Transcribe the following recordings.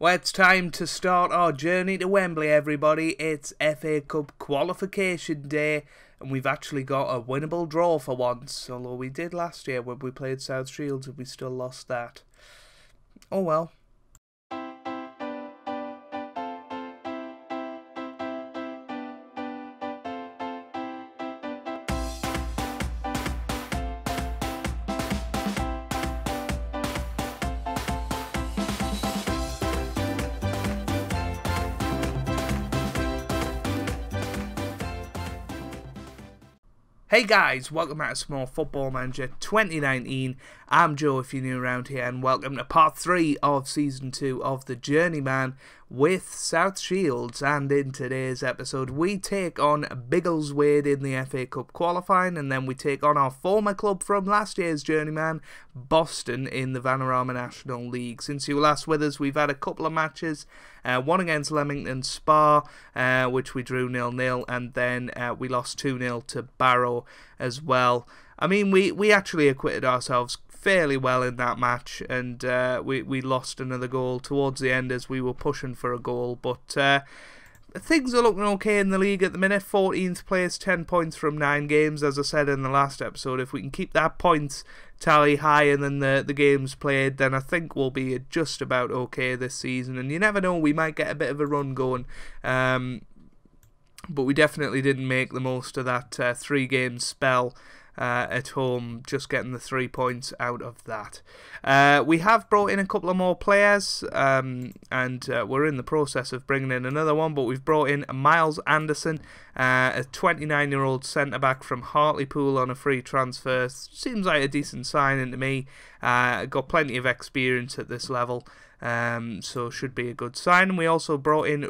Well, it's time to start our journey to Wembley, everybody. It's FA Cup qualification day, and we've actually got a winnable draw for once, although we did last year when we played South Shields and we still lost that. Oh well. Hey guys, welcome back to Small Football Manager 2019. I'm Joe if you're new around here, and welcome to part 3 of season 2 of The Journeyman with South Shields. And in today's episode we take on Biggleswade in the FA Cup qualifying, and then we take on our former club from last year's Journeyman, Boston, in the Vanarama National League. Since you were last with us we've had a couple of matches, one against Leamington Spa, which we drew 0-0, and then we lost 2-0 to Barrow as well. I mean, we actually acquitted ourselves fairly well in that match, and we lost another goal towards the end as we were pushing for a goal, but things are looking okay in the league at the minute. 14th place, 10 points from 9 games, as I said in the last episode. If we can keep that points tally higher than the games played, then I think we'll be just about okay this season, and you never know, we might get a bit of a run going. But we definitely didn't make the most of that 3-game spell at home, just getting the 3 points out of that. We have brought in a couple of more players, and we're in the process of bringing in another one, but we've brought in Miles Anderson, a 29-year-old centre-back from Hartlepool on a free transfer. Seems like a decent signing to me. Got plenty of experience at this level. So should be a good sign. We also brought in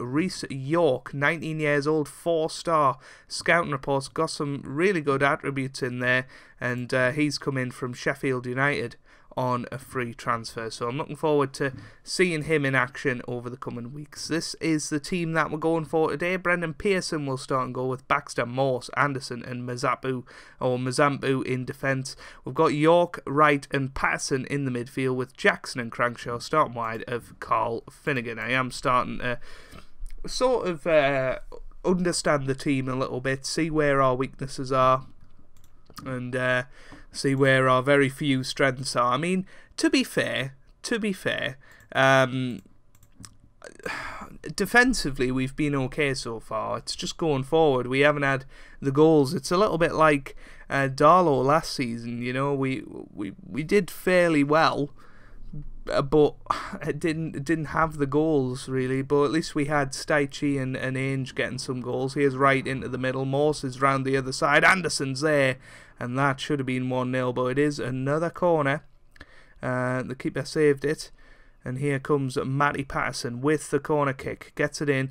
York, 19 years old, 4-star. Scouting reports got some really good attributes in there, and he's come in from Sheffield United on a free transfer, so I'm looking forward to seeing him in action over the coming weeks. This is the team that we're going for today. Brendan Pearson will start and go with Baxter, Morse, Anderson and Mazambu in defence. We've got York, Wright and Patterson in the midfield, with Jackson and Crankshaw starting wide of Carl Finnegan. I am starting to sort of understand the team a little bit, see where our weaknesses are, and see where our very few strengths are. I mean, to be fair, defensively we've been okay so far. It's just going forward we haven't had the goals. It's a little bit like Darlo last season, you know. We did fairly well, but it didn't have the goals really. But at least we had Stichy and Ainge getting some goals. Here's Wright into the middle, Morse is round the other side, Anderson's there, and that should have been 1-0, but it is another corner. The keeper saved it, and here comes Matty Patterson with the corner kick, gets it in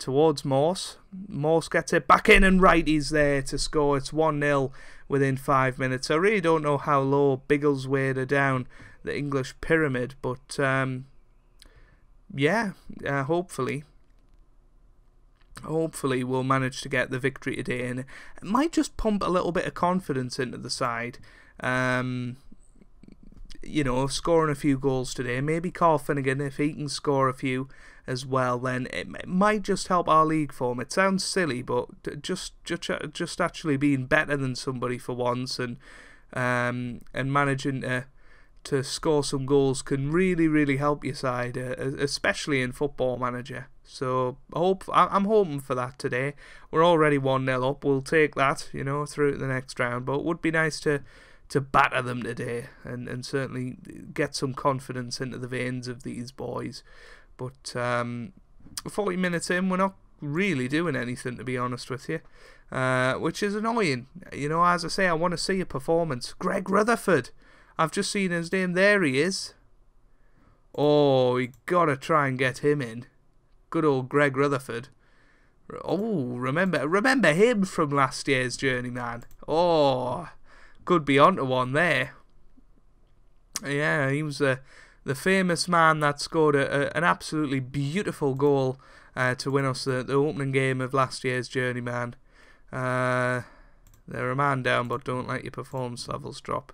towards Morse. Morse gets it back in, and Wright is there to score. It's 1-0 within 5 minutes. I really don't know how low Biggleswade are down the English pyramid, but yeah, hopefully we'll manage to get the victory today, and it might just pump a little bit of confidence into the side. You know, scoring a few goals today, maybe Carl Finnegan, if he can score a few as well, then it might just help our league form. It sounds silly, but just actually being better than somebody for once, and managing to score some goals can really help your side, especially in Football Manager. So I'm hoping for that today. We're already 1-0 up. We'll take that, you know, through to the next round. But it would be nice to batter them today, and certainly get some confidence into the veins of these boys. But 40 minutes in, we're not really doing anything, to be honest with you, which is annoying. You know, as I say, I want to see a performance. Greg Rutherford, I've just seen his name. There he is. Oh, we gotta try and get him in. Good old Greg Rutherford. Oh, remember him from last year's Journeyman. Oh, could be onto one there. Yeah, he was the famous man that scored an absolutely beautiful goal to win us the opening game of last year's Journeyman. They're a man down, but don't let your performance levels drop.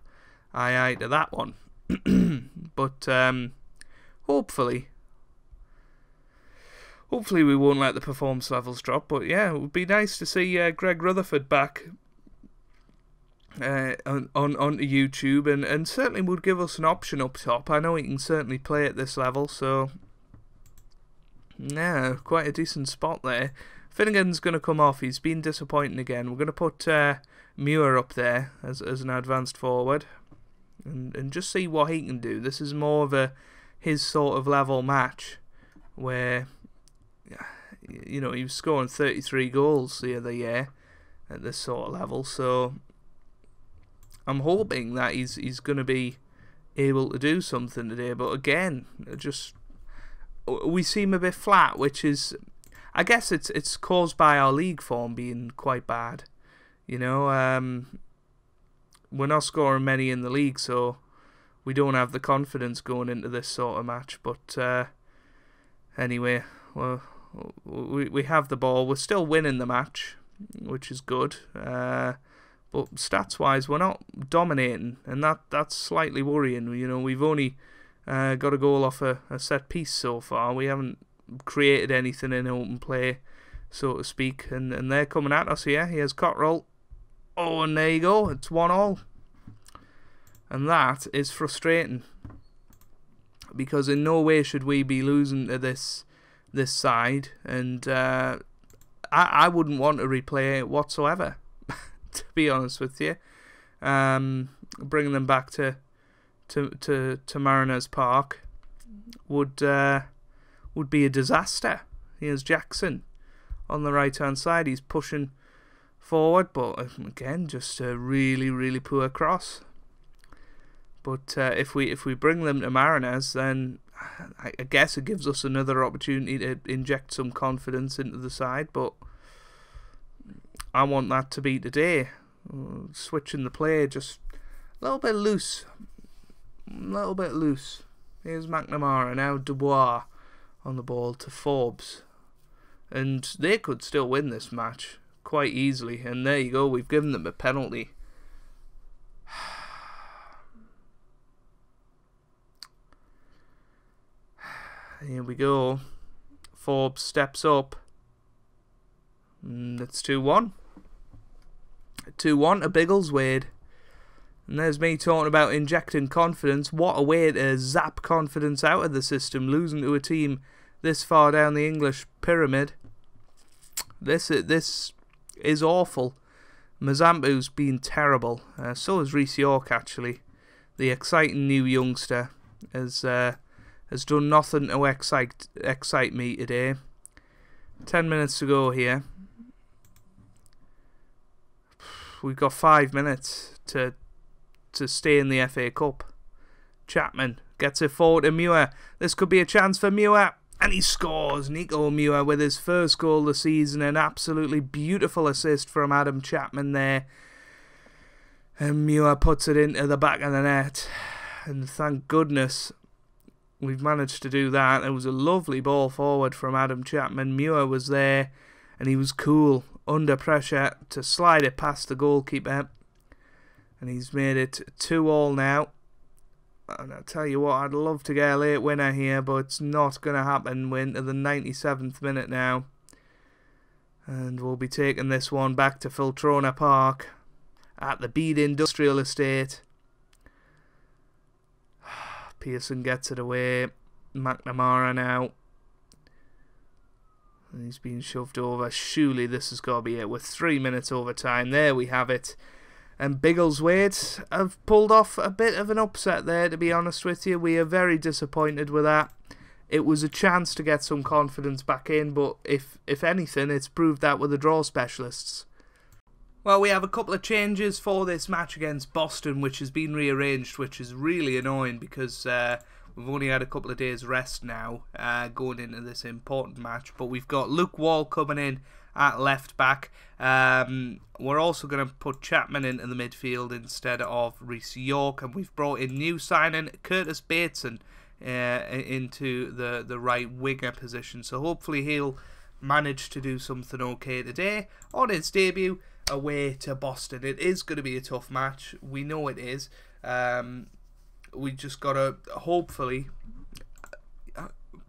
Aye, aye to that one. But hopefully Hopefully we won't let the performance levels drop, but yeah, it would be nice to see Greg Rutherford back onto YouTube, and certainly would give us an option up top. I know he can certainly play at this level, so yeah, quite a decent spot there. Finnegan's going to come off. He's been disappointing again. We're going to put Muir up there as an advanced forward and just see what he can do. This is more of a his sort of level match where, you know, he was scoring 33 goals the other year at this sort of level. So I'm hoping that he's going to be able to do something today. But again, just we seem a bit flat, which is... I guess it's caused by our league form being quite bad, you know. We're not scoring many in the league, so we don't have the confidence going into this sort of match. But anyway, well, we have the ball. We're still winning the match, which is good. But stats-wise, we're not dominating, and that's slightly worrying. You know, we've only got a goal off a set piece so far. We haven't created anything in open play, so to speak, and they're coming at us here. Here's Cottrell. Oh, and there you go, it's 1-1, and that is frustrating, because in no way should we be losing to this side, and I wouldn't want to replay it whatsoever, to be honest with you. Bringing them back to Mariners Park would be a disaster. Here's Jackson on the right-hand side. He's pushing forward, but again, just a really, really poor cross. But if we bring them to Mariners, then I guess it gives us another opportunity to inject some confidence into the side. But I want that to be today. Switching the play, just a little bit loose. Here's McNamara, now Dubois on the ball to Forbes, and they could still win this match quite easily. And there you go, we've given them a penalty. Here we go. Forbes steps up, and it's 2-1. 2-1 to Biggleswade. And there's me talking about injecting confidence. What a way to zap confidence out of the system, losing to a team this far down the English pyramid. This is awful. Mazambu's been terrible. So has Reece York, actually. The exciting new youngster has done nothing to excite me today. 10 minutes to go here. We've got 5 minutes to stay in the FA Cup. Chapman gets it forward to Muir. This could be a chance for Muir, and he scores. Nico Muir with his first goal of the season, an absolutely beautiful assist from Adam Chapman there, and Muir puts it into the back of the net, and thank goodness we've managed to do that. It was a lovely ball forward from Adam Chapman. Muir was there, and he was cool under pressure to slide it past the goalkeeper. And he's made it 2-2 now. And I tell you what, I'd love to get a late winner here, but it's not going to happen. We're into the 97th minute now. And we'll be taking this one back to Filtrona Park at the Bede Industrial Estate. Pearson gets it away. McNamara now. And he's been shoved over. Surely this has got to be it. With 3 minutes overtime. There we have it. And Biggleswade have pulled off a bit of an upset there, to be honest with you. We are very disappointed with that. It was a chance to get some confidence back in, but if anything, it's proved that with the draw specialists. Well, we have a couple of changes for this match against Boston, which has been rearranged, which is really annoying because we've only had a couple of days rest now going into this important match. But we've got Luke Wall coming in at left back. We're also going to put Chapman into the midfield instead of Reece York, and we've brought in new signing Curtis Bateson into the right winger position. So hopefully he'll manage to do something okay today on his debut away to Boston. It is going to be a tough match. We know it is. We just got to hopefully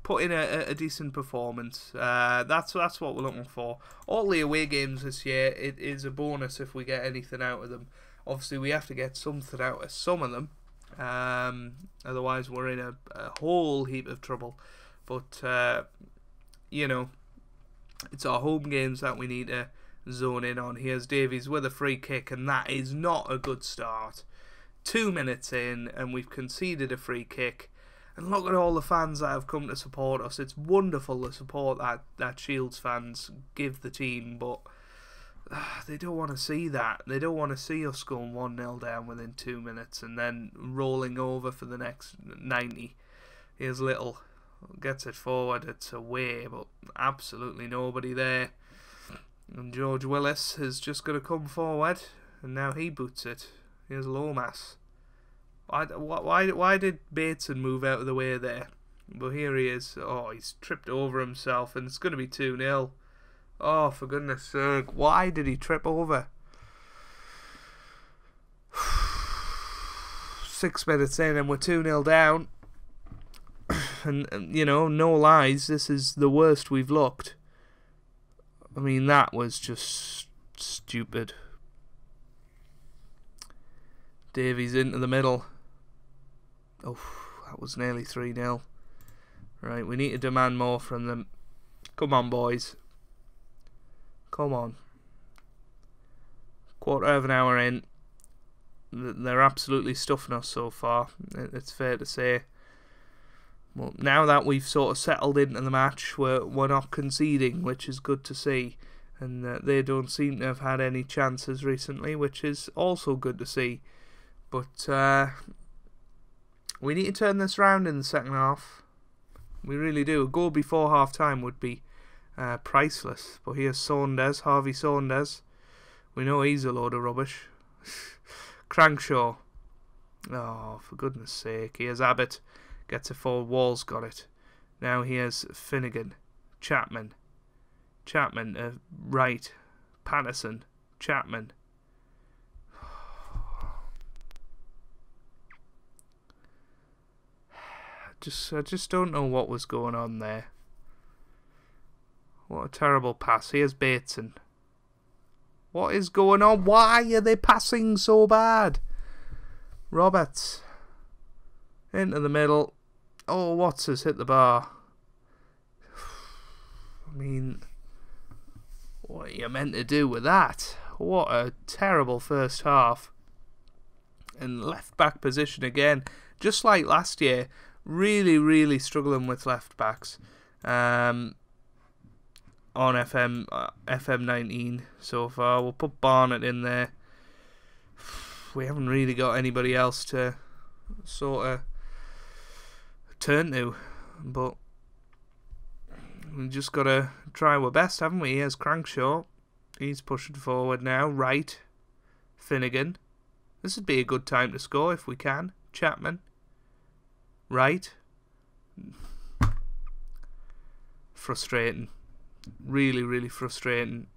put in a decent performance. That's what we're looking for. All the away games this year, it is a bonus if we get anything out of them. Obviously, we have to get something out of some of them. Otherwise, we're in a whole heap of trouble. But, you know, it's our home games that we need to zone in on. Here's Davies with a free kick, and that is not a good start. 2 minutes in, and we've conceded a free kick. And look at all the fans that have come to support us. It's wonderful the support that Shields fans give the team, but they don't want to see that. They don't want to see us going 1-0 down within 2 minutes and then rolling over for the next 90. Here's Little. Gets it forward. It's away, but absolutely nobody there. And George Willis is just going to come forward, and now he boots it. Here's Lomas. Why did Bateson move out of the way there? Well, here he is. Oh, he's tripped over himself, and it's going to be 2-0. Oh, for goodness sake, why did he trip over? 6 minutes in, and we're 2-0 down. And, you know, no lies, this is the worst we've looked. I mean, that was just stupid. Davies into the middle. Oh, that was nearly 3-0. Right, we need to demand more from them. Come on, boys. Come on. Quarter of an hour in. They're absolutely stuffing us so far, it's fair to say. Well, now that we've sort of settled into the match, we're not conceding, which is good to see. And they don't seem to have had any chances recently, which is also good to see. But we need to turn this round in the second half. We really do. A goal before half-time would be priceless. But here's Saunders, Harvey Saunders. We know he's a load of rubbish. Crankshaw. Oh, for goodness sake. Here's Abbott. Gets it forward. Wall's got it. Now here's Finnegan. Chapman. Chapman. Wright. Patterson. Chapman. I just don't know what was going on there. What a terrible pass. Here's Bateson. What is going on? Why are they passing so bad? Roberts. Into the middle. Oh, Watts has hit the bar. I mean, what are you meant to do with that? What a terrible first half. And left back position again. Just like last year. Really, really struggling with left backs on FM 19 so far. We'll put Barnett in there. We haven't really got anybody else to sort of turn to, but we just got to try our best, haven't we? Here's Crankshaw. He's pushing forward now. Wright, Finnegan. This would be a good time to score if we can. Chapman. Right? Frustrating. Really, really frustrating.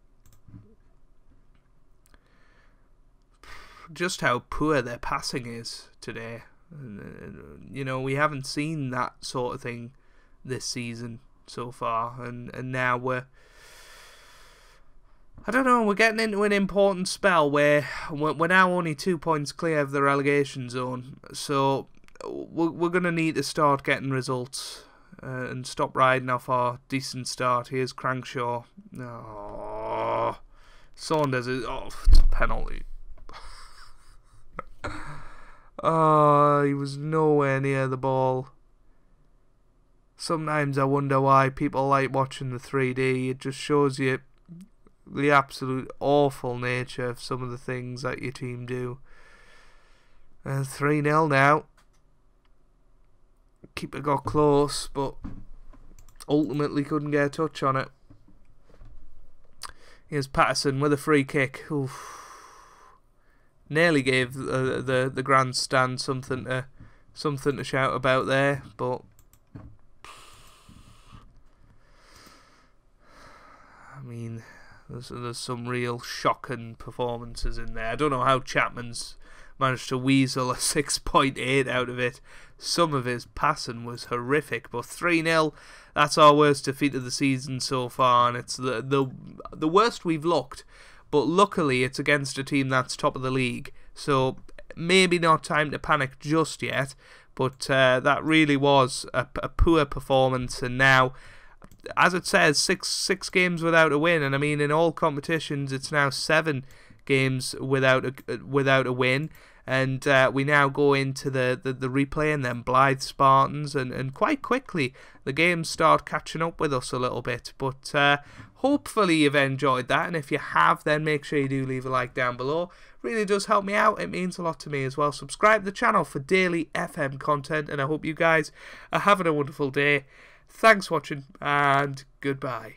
Just how poor their passing is today. You know, we haven't seen that sort of thing this season so far. And now we're... I don't know, we're getting into an important spell where we're now only 2 points clear of the relegation zone. So... we're going to need to start getting results and stop riding off our decent start. Here's Crankshaw. Oh, Saunders is... oh, it's a penalty. Oh, he was nowhere near the ball. Sometimes I wonder why people like watching the 3D. It just shows you the absolute awful nature of some of the things that your team do. 3-0 now. Keeper got close, but ultimately couldn't get a touch on it. Here's Patterson with a free kick. Oof. Nearly gave the grandstand something to shout about there, but I mean, there's some real shocking performances in there. I don't know how Chapman's managed to weasel a 6.8 out of it. Some of his passing was horrific, but 3-0, that's our worst defeat of the season so far, and it's the worst we've looked. But luckily, it's against a team that's top of the league, so maybe not time to panic just yet. But that really was a poor performance, and now, as it says, six games without a win, and I mean in all competitions it's now 7 games without a win, and we now go into the replay and then Blythe Spartans, and quite quickly the games start catching up with us a little bit. But hopefully you've enjoyed that, and if you have, then make sure you do leave a like down below. Really does help me out, it means a lot to me as well. Subscribe to the channel for daily FM content, and I hope you guys are having a wonderful day. Thanks for watching, and goodbye.